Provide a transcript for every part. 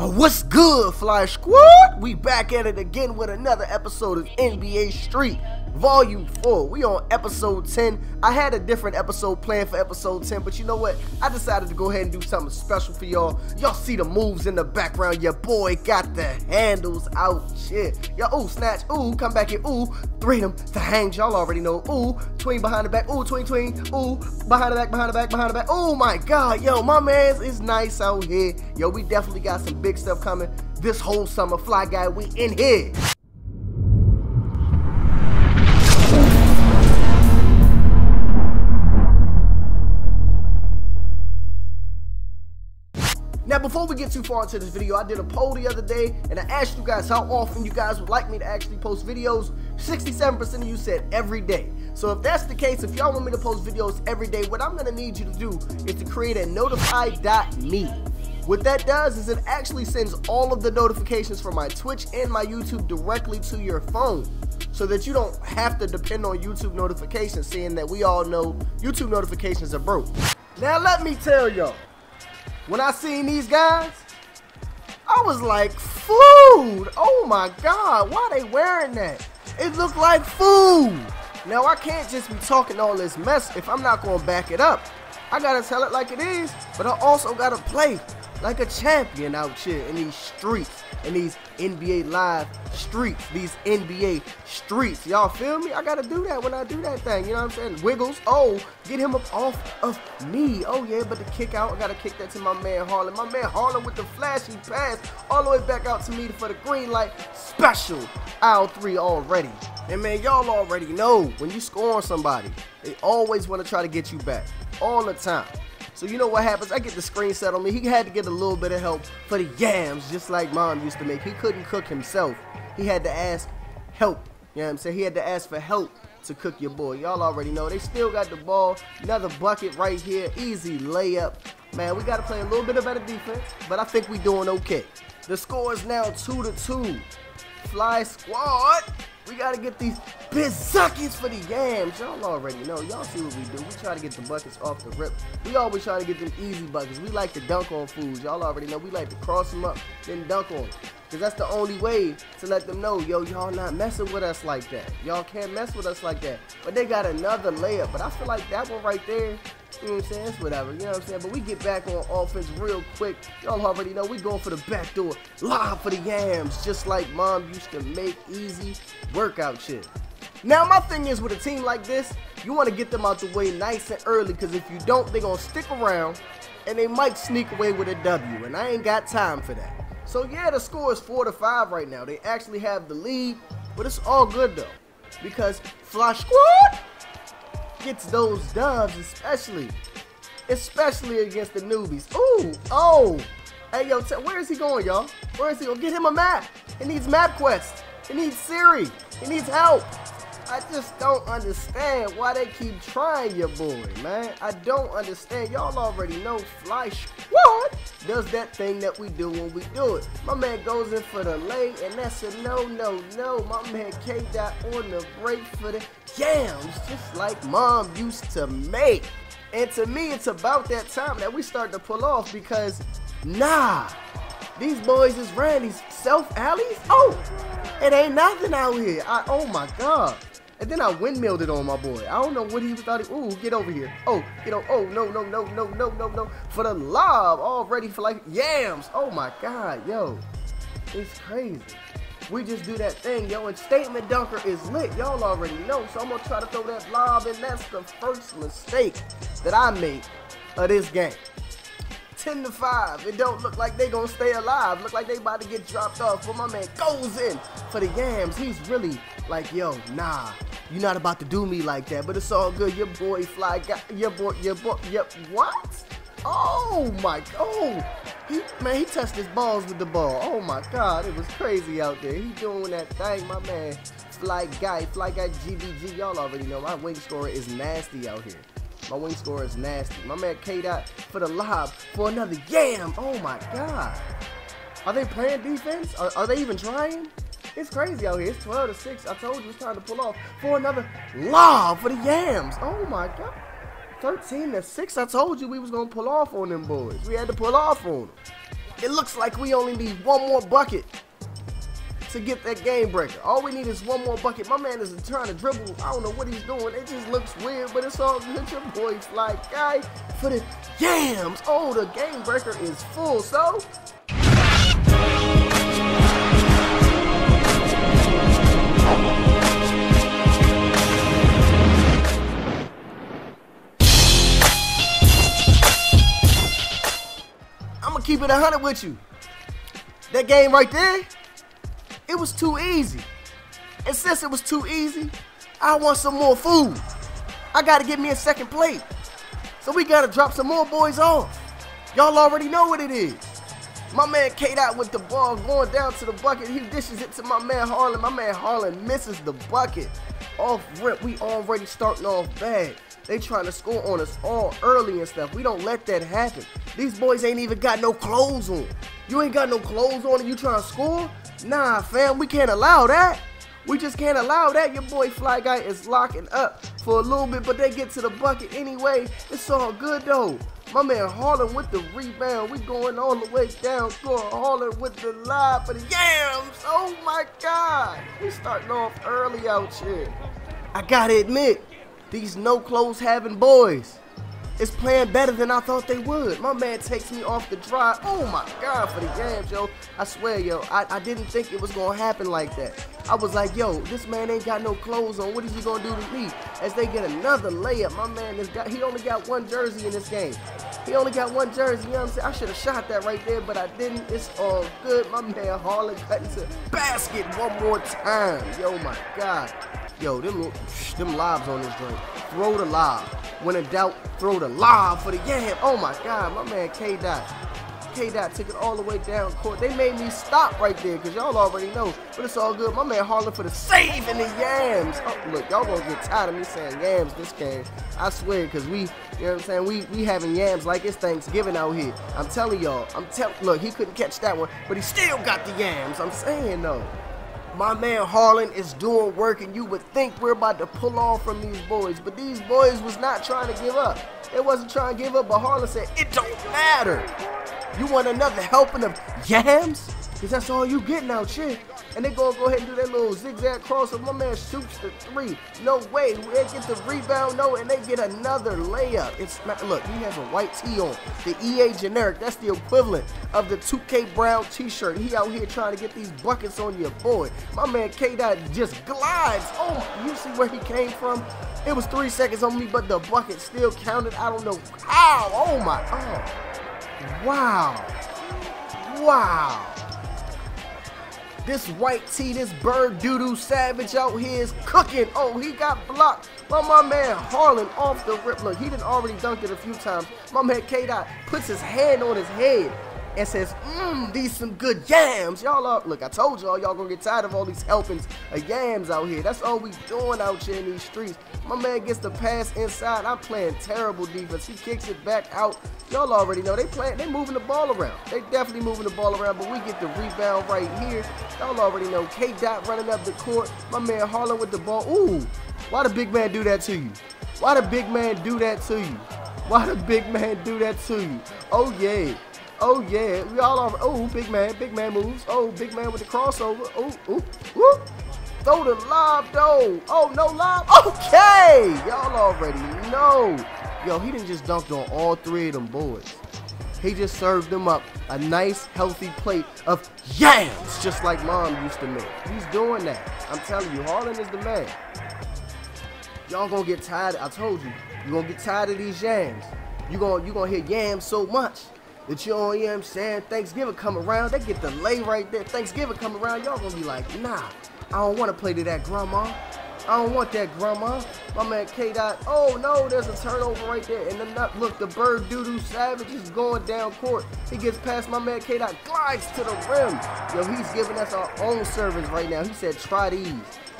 What's good, Fly Squad? We back at it again with another episode of NBA Street, Volume 4. We on Episode 10. I had a different episode planned for Episode 10, but you know what? I decided to go ahead and do something special for y'all. Y'all see the moves in the background. Your boy got the handles out. Shit. Y'all, ooh, snatch, ooh, come back here, ooh, freedom to hang. Y'all already know, ooh, tween behind the back, ooh, tween, tween, ooh, behind the back, behind the back, behind the back. Oh my God, yo, my man's is nice out here. Yo, we definitely got some big stuff coming this whole summer. Fly Guy, we in here. Now, before we get too far into this video, I did a poll the other day, and I asked you guys how often you guys would like me to actually post videos. 67% of you said every day. So if that's the case, if y'all want me to post videos every day, what I'm gonna need you to do is to create a notify.me. What that does is it actually sends all of the notifications from my Twitch and my YouTube directly to your phone, so that you don't have to depend on YouTube notifications, seeing that we all know YouTube notifications are broke. Now let me tell y'all, when I seen these guys, I was like, food! Oh my God, why they wearing that? It looked like food! Now I can't just be talking all this mess if I'm not gonna back it up. I gotta tell it like it is, but I also gotta play like a champion out here in these streets, in these NBA Live streets, these NBA streets. Y'all feel me? I gotta do that when I do that thing, you know what I'm saying? Wiggles, oh, get him up off of me. Oh yeah, but the kick out, I gotta kick that to my man Harlan. My man Harlan with the flashy pass all the way back out to me for the green light special. Aisle 3 already. And man, y'all already know, when you score on somebody, they always wanna try to get you back, all the time. So you know what happens, I get the screen set on me. He had to get a little bit of help for the yams, just like mom used to make. He couldn't cook himself. He had to ask help, you know what I'm saying? He had to ask for help to cook your boy. Y'all already know, they still got the ball. Another bucket right here, easy layup. Man, we gotta play a little bit of better defense, but I think we doing okay. The score is now 2-2. Fly Squad, we gotta get these big suckers for the yams. Y'all already know. Y'all see what we do. We try to get the buckets off the rip. We always try to get them easy buckets. We like to dunk on fools. Y'all already know. We like to cross them up, then dunk on them. Because that's the only way to let them know, yo, y'all not messing with us like that. Y'all can't mess with us like that. But they got another layup. But I feel like that one right there, you know what I'm saying, it's whatever, you know what I'm saying? But we get back on offense real quick. Y'all already know, we going for the back door. Live for the yams, just like mom used to make. Easy workout shit. Now, my thing is, with a team like this, you want to get them out the way nice and early, because if you don't, they're going to stick around, and they might sneak away with a W, and I ain't got time for that. So yeah, the score is 4-5 right now. They actually have the lead, but it's all good though, because Fly Squad gets those dubs, especially against the newbies. Ooh, oh, hey yo, where is he going, y'all? Where is he going? Get him a map. He needs MapQuest. He needs Siri. He needs help. I just don't understand why they keep trying your boy, man. I don't understand. Y'all already know Fly Squad does that thing that we do when we do it. My man goes in for the lay, and that's a no, no, no. My man K-Dot on the break for the yams, just like mom used to make. And to me, it's about that time that we start to pull off, because, nah, these boys is ran these self-alleys. Oh, it ain't nothing out here. Oh, my God. And then I windmilled it on my boy. I don't know what he thought. Ooh, get over here. Oh, you know, oh, no, no, no, no, no, no, no. For the lob, all ready for like yams. Oh my God, yo. It's crazy. We just do that thing, yo. And Statement Dunker is lit. Y'all already know. So I'm going to try to throw that lob, and that's the first mistake that I made of this game. 10-5. It don't look like they gonna stay alive. Look like they about to get dropped off. But my man goes in for the yams. He's really like, yo, nah, you're not about to do me like that. But it's all good. Your boy Fly Guy. Your boy, what? Oh my God. He touched his balls with the ball. Oh my God, it was crazy out there. He doing that thing, my man. Fly Guy GBG. Y'all already know my wing scorer is nasty out here. My wing score is nasty. My man K-Dot for the lob for another yam. Oh my God. Are they playing defense? Are they even trying? It's crazy out here. It's 12-6. I told you it's time to pull off for another lob for the yams. Oh my God. 13-6. I told you we was going to pull off on them boys. We had to pull off on them. It looks like we only need one more bucket to get that game breaker. All we need is one more bucket. My man isn't trying to dribble. I don't know what he's doing. It just looks weird, but it's all good. Your boy's Fly Guy for the yams. Oh, the game breaker is full, so. I'm gonna keep it 100 with you. That game right there, it was too easy. And since it was too easy, I want some more food. I gotta get me a second plate. So we gotta drop some more boys off. Y'all already know what it is. My man K-Dot with the ball going down to the bucket. He dishes it to my man Harlan. My man Harlan misses the bucket. Off rip, we already starting off bad. They trying to score on us all early and stuff. We don't let that happen. These boys ain't even got no clothes on. You ain't got no clothes on and you trying to score? Nah, fam, we can't allow that. We just can't allow that. Your boy Fly Guy is locking up for a little bit, but they get to the bucket anyway. It's all good, though. My man Harlan with the rebound. We going all the way down. Score Harlan with the lob for the yams. Oh, my God. We starting off early out here. I got to admit, these no-clothes having boys is playing better than I thought they would. My man takes me off the drive. Oh my God, for the games, yo. I swear, yo, I didn't think it was gonna happen like that. I was like, yo, this man ain't got no clothes on. What is he gonna do to me? As they get another layup, my man, he only got one jersey in this game. He only got one jersey, you know what I'm saying? I should have shot that right there, but I didn't. It's all good. My man Harlan cut into basket one more time. Yo, my God. Yo, them lobs on this joint. Throw the lob. When in doubt, throw the lob for the yam. Oh my God, my man K-Dot. K-Dot took it all the way down court. They made me stop right there, because y'all already know. But it's all good. My man Harlan for the save and the yams. Oh, look, y'all gonna get tired of me saying yams this game. I swear, because we, you know what I'm saying, we having yams like it's Thanksgiving out here. I'm telling y'all. Look, he couldn't catch that one, but he still got the yams. I'm saying, though. My man Harlan is doing work, and you would think we're about to pull on from these boys, but these boys was not trying to give up. They wasn't trying to give up, but Harlan said, it don't matter. You want another helping of yams? Because that's all you getting out, shit. And they gonna go ahead and do that little zigzag crossover. My man shoots the three. No way. They get the rebound, no, and they get another layup. It's not, look, he has a white tee on. The EA generic, that's the equivalent of the 2K brown t-shirt. He out here trying to get these buckets on your boy. My man K-Dot just glides. Oh, you see where he came from? It was 3 seconds on me, but the bucket still counted. I don't know how. Oh, my. Oh. Wow. Wow. This white tee, this bird doo-doo savage out here is cooking. Oh, he got blocked by my man Harlan off the rip. Look, he done already dunked it a few times. My man K-Dot puts his hand on his head and says, these some good yams. Y'all are, look, I told y'all, y'all gonna get tired of all these helpings of yams out here. That's all we doing out here in these streets. My man gets the pass inside. I'm playing terrible defense. He kicks it back out. Y'all already know they moving the ball around. They definitely moving the ball around, but we get the rebound right here. Y'all already know K-Dot running up the court. My man Harlan with the ball. Ooh, why the big man do that to you? Why the big man do that to you? Why the big man do that to you? Oh yeah. Oh yeah. We all are. Oh, big man moves. Oh, big man with the crossover. Oh, oh, whoop. Throw the lob, though. Oh, no lob. Okay. Y'all already know. Yo, he didn't just dunked on all three of them boys. He just served them up a nice, healthy plate of yams, just like Mom used to make. He's doing that. I'm telling you, Harlan is the man. Y'all gonna get tired. I told you. You're gonna get tired of these yams. You're gonna hear yams so much that you know what I'm saying? Thanksgiving come around. They get the lay right there. Thanksgiving come around. Y'all gonna be like, nah. I don't want to play to that grandma. I don't want that grandma. My man K-Dot. Oh no, there's a turnover right there. And look, the bird doo-doo savage is going down court. He gets past my man K-Dot, glides to the rim. Yo, he's giving us our own service right now. He said, try these.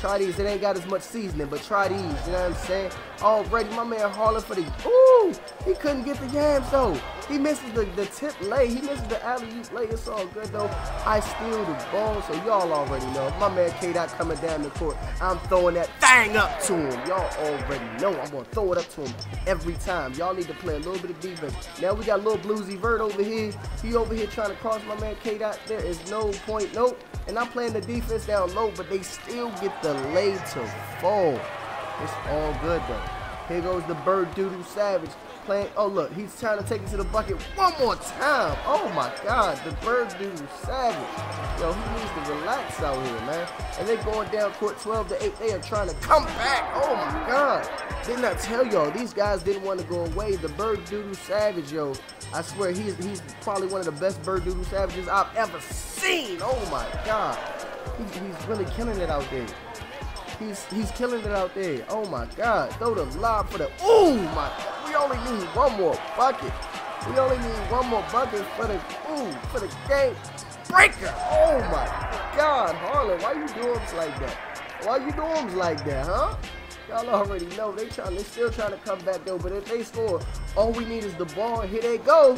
Try these. It ain't got as much seasoning, but try these. You know what I'm saying? Already, my man Harlan for the... Ooh! He couldn't get the yams, though. He misses the tip lay. He misses the alley-oop lay. It's all good, though. I steal the ball, so y'all already know. My man K-Dot coming down the court. I'm throwing that thing up to him. Y'all already know. I'm going to throw it up to him every time. Y'all need to play a little bit of defense. Now we got little Bluesy Vert over here. He over here trying to cross my man K-Dot. There is no point. Nope. And I'm playing the defense down low, but they still get the lay to fall. It's all good, though. Here goes the bird doodle savage playing. Oh, look, he's trying to take it to the bucket one more time. Oh, my God, the bird doodle savage. Yo, he needs to relax out here, man. And they're going down court 12-8. They are trying to come back. Oh, my God. Didn't I tell y'all, these guys didn't want to go away. The bird doodle savage, yo. I swear, he's probably one of the best bird doodle savages I've ever seen. Oh, my God. He's really killing it out there. He's killing it out there. Oh, my God. Throw the lob for the... Ooh, my God. We only need one more bucket. We only need one more bucket for the... Ooh, for the game breaker. Oh, my God. Harlan, why you do him like that? Why you do him like that, huh? Y'all already know. They still trying to come back, though. But if they score, all we need is the ball. Here they go.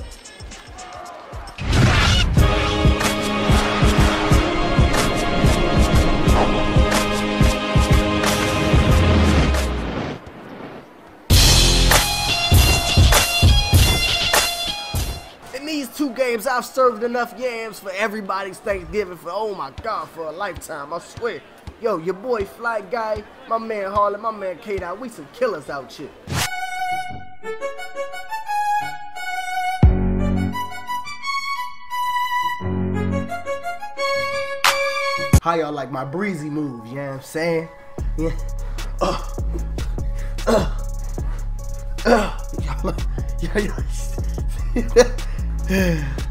Two games, I've served enough yams for everybody's Thanksgiving for, oh my God, for a lifetime, I swear. Yo, your boy Fly Guy, my man Harlan, my man K-Dot, we some killers out here. How y'all like my breezy move, you know what I'm saying? Yeah. Y'all like, yeah.